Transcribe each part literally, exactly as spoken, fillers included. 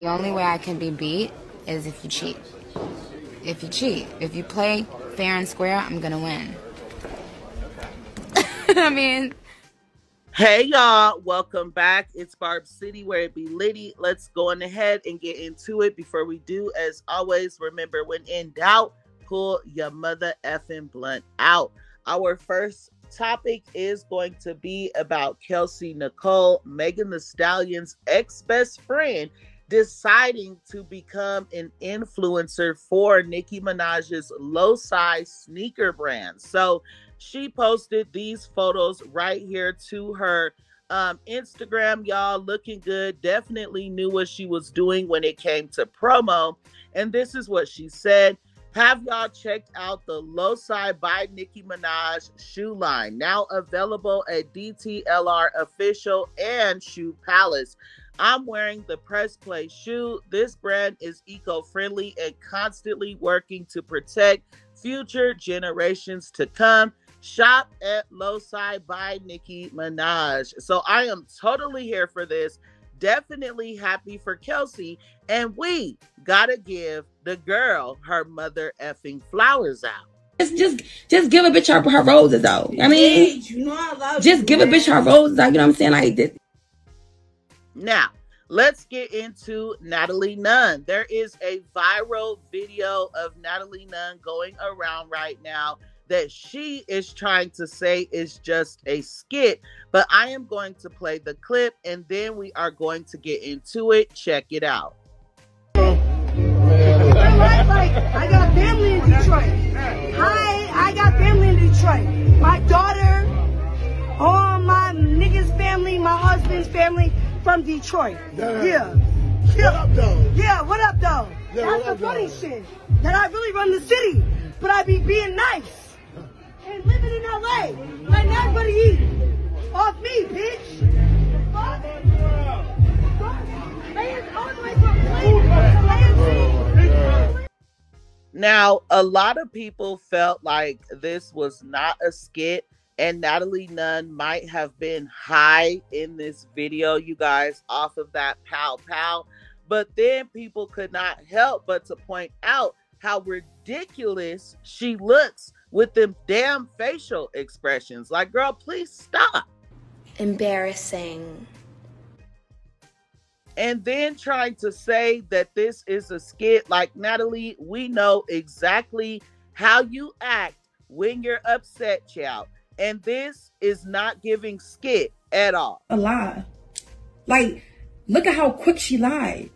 The only way I can be beat is if you cheat. If you cheat. If you play fair and square, I'm going to win. I mean... Hey, y'all. Welcome back. It's Barb City, where it be litty. Let's go on ahead and get into it. Before we do, as always, remember, when in doubt, pull your mother effing blunt out. Our first topic is going to be about Kelsey Nicole, Megan Thee Stallion's ex-best friend, deciding to become an influencer for Nicki Minaj's Loci sneaker brand. So she posted these photos right here to her um, Instagram, y'all, looking good. Definitely knew what she was doing when it came to promo. And this is what she said. Have y'all checked out the Loci by Nicki Minaj shoe line, now available at D T L R Official and Shoe Palace. I'm wearing the Press Play shoe. This brand is eco-friendly and constantly working to protect future generations to come. Shop at Loci by Nicki Minaj. So I am totally here for this. Definitely happy for Kelsey. And we gotta give the girl her mother effing flowers out. Just, just, just give a bitch her, her roses though. I mean, you know I love just you, give man. a bitch her roses. Out, you know what I'm saying? Like this. Now, let's get into Natalie Nunn. There is a viral video of Natalie Nunn going around right now that she is trying to say is just a skit, but I am going to play the clip and then we are going to get into it. Check it out. I'm right, like, I got family in Detroit. Hi, I got family in Detroit. My daughter, all my niggas' family, my husband's family, from Detroit. Damn. Yeah. Yeah. What up, though? Yeah, what up, though? Yeah, that's the up, funny though? Shit. That I really run the city, but I be being nice and living in L A. Letting everybody eat off me, bitch. The fuck? The fuck? Layers all the way from Plains to Lansing. Now, a lot of people felt like this was not a skit. And Natalie Nunn might have been high in this video, you guys, off of that pow pow. But then people could not help but to point out how ridiculous she looks with them damn facial expressions. Like, girl, please stop. Embarrassing. And then trying to say that this is a skit. Like, Natalie, we know exactly how you act when you're upset, child. And this is not giving skit at all. A lie. Like, look at how quick she lied.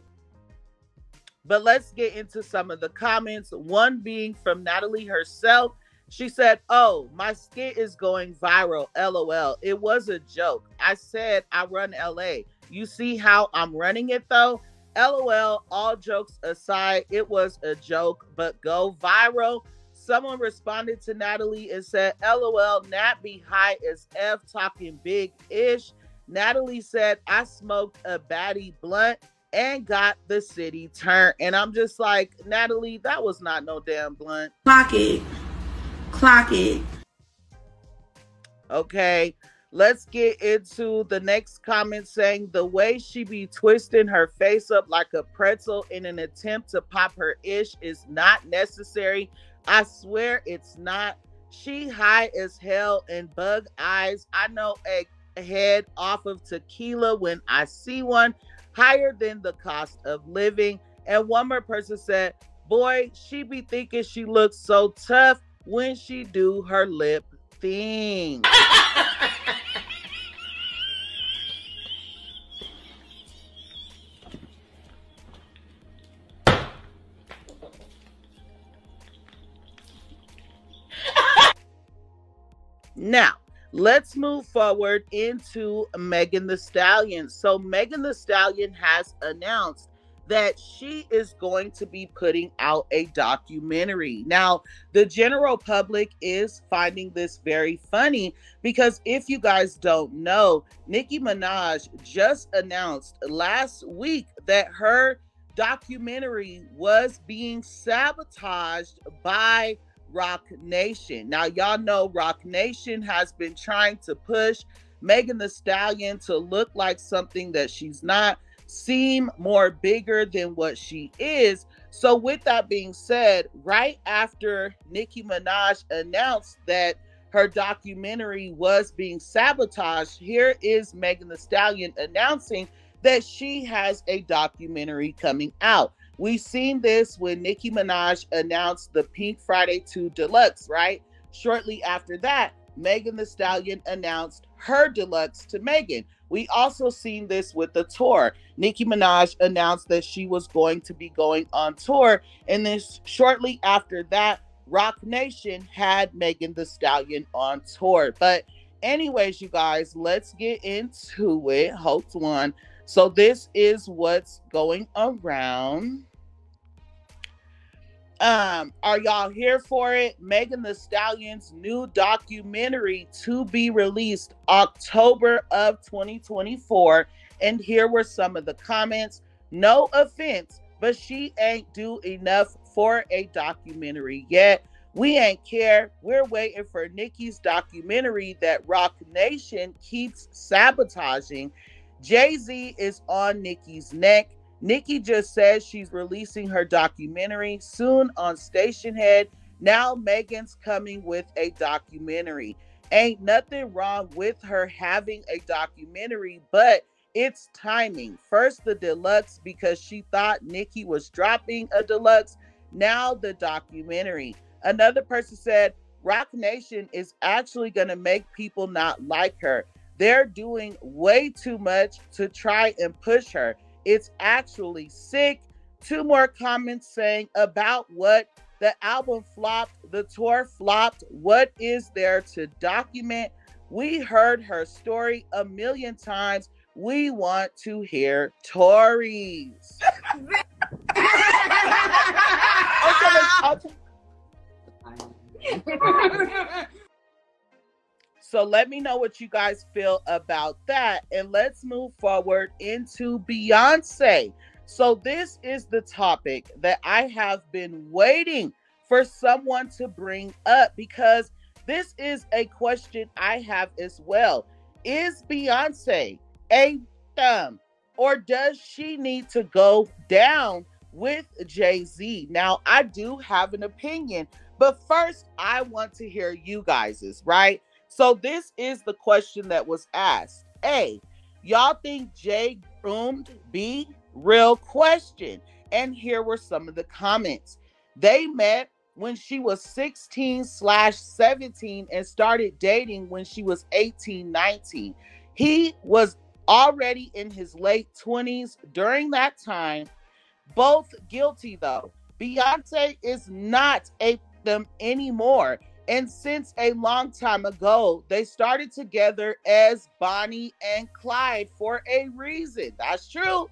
But let's get into some of the comments. One being from Natalie herself. She said, oh, my skit is going viral. L O L. It was a joke. I said I run L A. You see how I'm running it, though? L O L. All jokes aside, it was a joke, but go viral. Someone responded to Natalie and said, L O L, Nat be high as F, talking big-ish. Natalie said, I smoked a baddie blunt and got the city turned. And I'm just like, Natalie, that was not no damn blunt. Clock it. Clock it. Okay, let's get into the next comment saying, the way she be twisting her face up like a pretzel in an attempt to pop her ish is not necessary. I swear it's not. She high as hell and bug eyes. I know a head off of tequila when I see one, higher than the cost of living. And one more person said, boy, she be thinking she looks so tough when she do her lip thing. Now, let's move forward into Megan Thee Stallion. So Megan Thee Stallion has announced that she is going to be putting out a documentary. Now, the general public is finding this very funny because if you guys don't know, Nicki Minaj just announced last week that her documentary was being sabotaged by Roc Nation. Now, y'all know Roc Nation has been trying to push Megan Thee Stallion to look like something that she's not. seem more bigger than what she is. So with that being said, right after Nicki Minaj announced that her documentary was being sabotaged, here is Megan Thee Stallion announcing that she has a documentary coming out. We've seen this when Nicki Minaj announced the Pink Friday two Deluxe, right? Shortly after that, Megan Thee Stallion announced her Deluxe to Megan. We also seen this with the tour. Nicki Minaj announced that she was going to be going on tour, and then shortly after that, Roc Nation had Megan Thee Stallion on tour. But anyways, you guys, let's get into it. Hold on. So this is what's going around. Um, are y'all here for it? Megan Thee Stallion's new documentary to be released October of twenty twenty-four. And here were some of the comments. No offense, but she ain't do enough for a documentary yet. We ain't care. We're waiting for Nicki's documentary that Roc Nation keeps sabotaging. Jay-Z is on Nicki's neck. Nicki just says she's releasing her documentary soon on Stationhead. Now Megan's coming with a documentary. Ain't nothing wrong with her having a documentary, but it's timing. First the Deluxe because she thought Nicki was dropping a Deluxe. Now the documentary. Another person said, Roc Nation is actually going to make people not like her. They're doing way too much to try and push her. It's actually sick. Two more comments saying about what? The album flopped, the tour flopped. What is there to document? We heard her story a million times. We want to hear Tories. So let me know what you guys feel about that. And let's move forward into Beyonce. So this is the topic that I have been waiting for someone to bring up, because this is a question I have as well. Is Beyonce a thumb, or does she need to go down with Jay-Z? Now, I do have an opinion, but first I want to hear you guys's, right? So this is the question that was asked. A, y'all think Jay groomed B? Real question. And here were some of the comments. They met when she was sixteen slash seventeen and started dating when she was eighteen, nineteen. He was already in his late twenties during that time. Both guilty though. Beyonce is not a them anymore, and since a long time ago they started together as Bonnie and Clyde for a reason. That's true.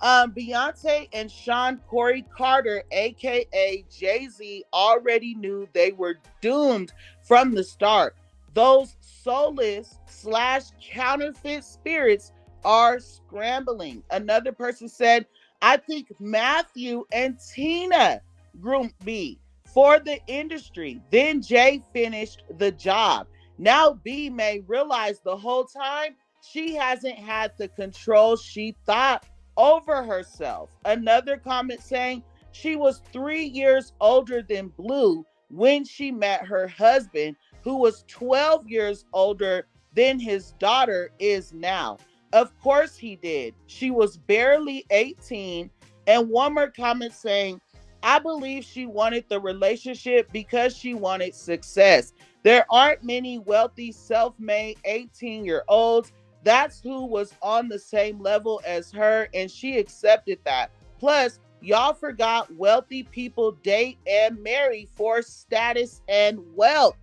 um Beyonce and Sean Corey Carter, aka Jay-Z, already knew they were doomed from the start. Those soulless slash counterfeit spirits are scrambling. Another person said, I think Matthew and Tina groomed B for the industry. Then Jay finished the job. Now B may realize the whole time she hasn't had the control she thought over herself. Another comment saying she was three years older than Blue when she met her husband, who was twelve years older than his daughter is now. Of course he did. She was barely eighteen. And one more comment saying, I believe she wanted the relationship because she wanted success. There aren't many wealthy self-made eighteen-year-olds. That's who was on the same level as her, and she accepted that. Plus, y'all forgot wealthy people date and marry for status and wealth.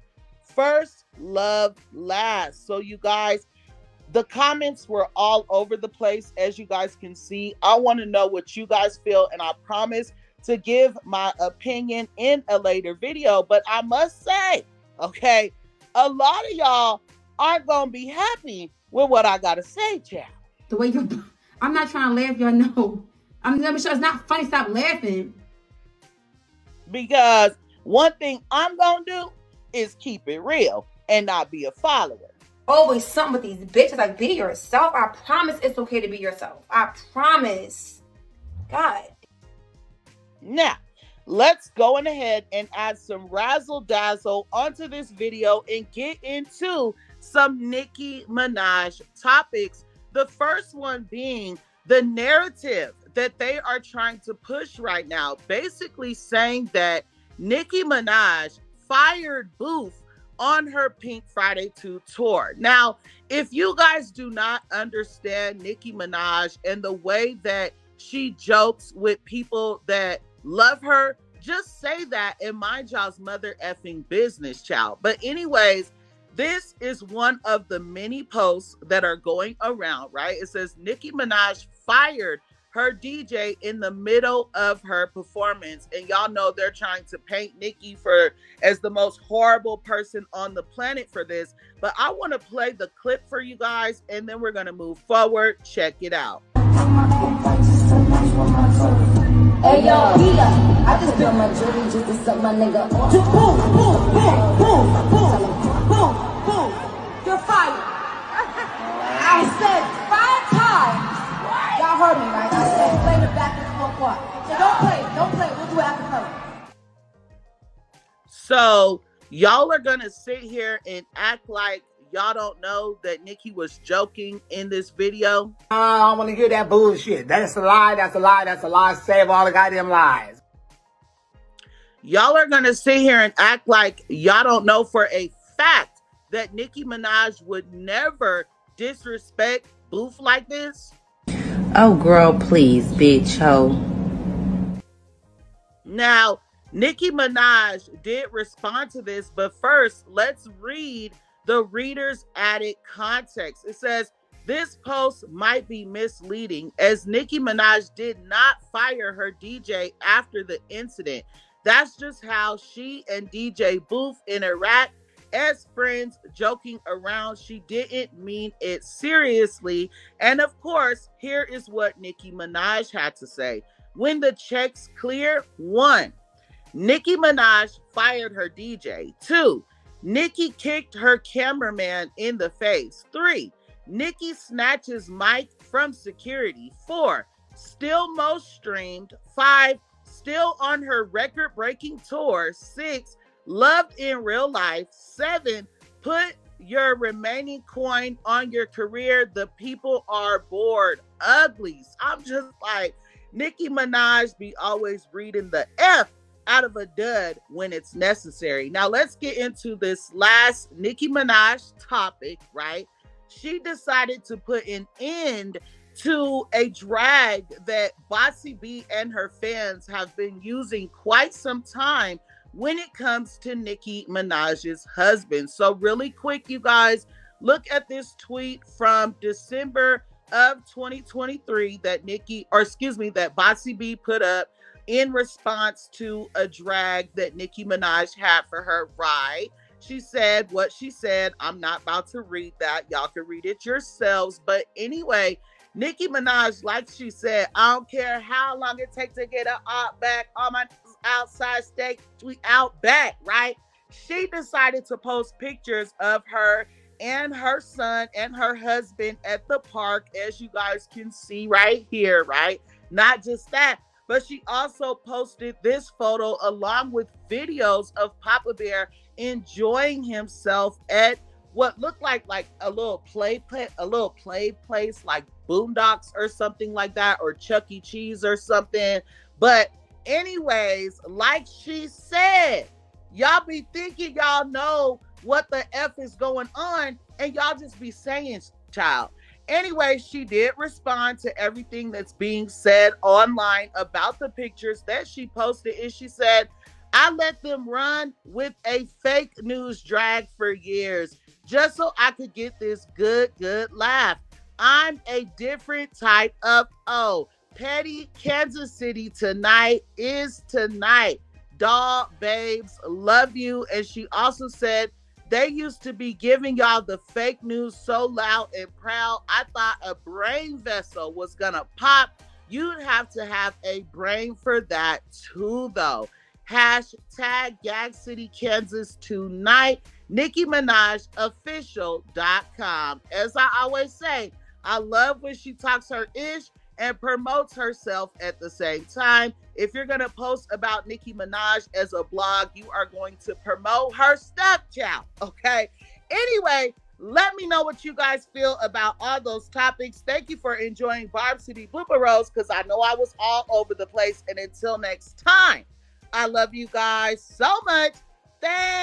First love lasts. So you guys, the comments were all over the place, as you guys can see. I want to know what you guys feel, and I promise to give my opinion in a later video. But I must say, okay, a lot of y'all aren't going to be happy with what I got to say, child. The way you, I'm not trying to laugh, y'all know. I'm never sure it's not funny. Stop laughing. Because one thing I'm going to do is keep it real and not be a follower. always something with these bitches. Like, be yourself. I promise it's okay to be yourself. I promise. God. Now, let's go on ahead and add some razzle dazzle onto this video and get into some Nicki Minaj topics. The first one being the narrative that they are trying to push right now, basically saying that Nicki Minaj fired Boof on her Pink Friday two tour. Now, if you guys do not understand Nicki Minaj and the way that she jokes with people that love her, just say that and mind y'all's mother effing business, child. But anyways, this is one of the many posts that are going around, right? It says Nicki Minaj fired her D J in the middle of her performance. And y'all know they're trying to paint Nicki for as the most horrible person on the planet for this. But I want to play the clip for you guys, and then we're going to move forward. Check it out. Hey, yo, I just built my jewelry just to suck my nigga. Boom, boom, boom, boom, boom. Boom, boom, you're fired. I said five times. Y'all heard me, right? I said play the back of the whole part. So don't play, don't play. We'll do it after her. So y'all are gonna sit here and act like y'all don't know that Nicki was joking in this video? I don't want to hear that bullshit. That's a lie. That's a lie. That's a lie. Save all the goddamn lies. Y'all are gonna sit here and act like y'all don't know for a fact that Nicki Minaj would never disrespect Boof like this? Oh, girl, please, bitch, ho. Now, Nicki Minaj did respond to this, but first, let's read the reader's added context. It says, this post might be misleading as Nicki Minaj did not fire her D J after the incident. That's just how she and D J Booth interact as friends, joking around. She didn't mean it seriously. And of course, here is what Nicki Minaj had to say. When the checks clear, one, Nicki Minaj fired her D J. Two, Nicki kicked her cameraman in the face. Three, Nicki snatches mic from security. Four, still most streamed. Five, still on her record-breaking tour. Six, loved in real life. Seven, put your remaining coin on your career. The people are bored. Uglies. I'm just like, Nicki Minaj be always reading the F out of a dud when it's necessary. Now let's get into this last Nicki Minaj topic, right? She decided to put an end to a drag that Bossy B and her fans have been using quite some time when it comes to Nicki Minaj's husband. So really quick, you guys, look at this tweet from December of twenty twenty-three that Nicki, or excuse me, that Bossy B put up in response to a drag that Nicki Minaj had for her ride. She said what she said. I'm not about to read that. Y'all can read it yourselves. But anyway, Nicki Minaj, like she said, I don't care how long it takes to get her art back. All my outside steak, we out back, right? She decided to post pictures of her and her son and her husband at the park, as you guys can see right here, right? Not just that, but she also posted this photo along with videos of Papa Bear enjoying himself at what looked like like a little play, play a little play place like Boondocks or something like that, or Chuck E. Cheese or something. But anyways, like she said, y'all be thinking y'all know what the F is going on, and y'all just be saying, child. Anyway, she did respond to everything that's being said online about the pictures that she posted, and she said, I let them run with a fake news drag for years just so I could get this good, good laugh. I'm a different type of O. Petty Kansas City tonight is tonight. Doll babes, love you. And she also said, they used to be giving y'all the fake news so loud and proud. I thought a brain vessel was gonna pop. You'd have to have a brain for that too, though. Hashtag Gag City Kansas tonight. Nicki Minaj official dot com. As I always say, I love when she talks her ish and promotes herself at the same time. If you're going to post about Nicki Minaj as a blog, you are going to promote her stuff, child, okay? Anyway, let me know what you guys feel about all those topics. Thank you for enjoying Barb City Blooper Rolls, because I know I was all over the place. And until next time, I love you guys so much. Thank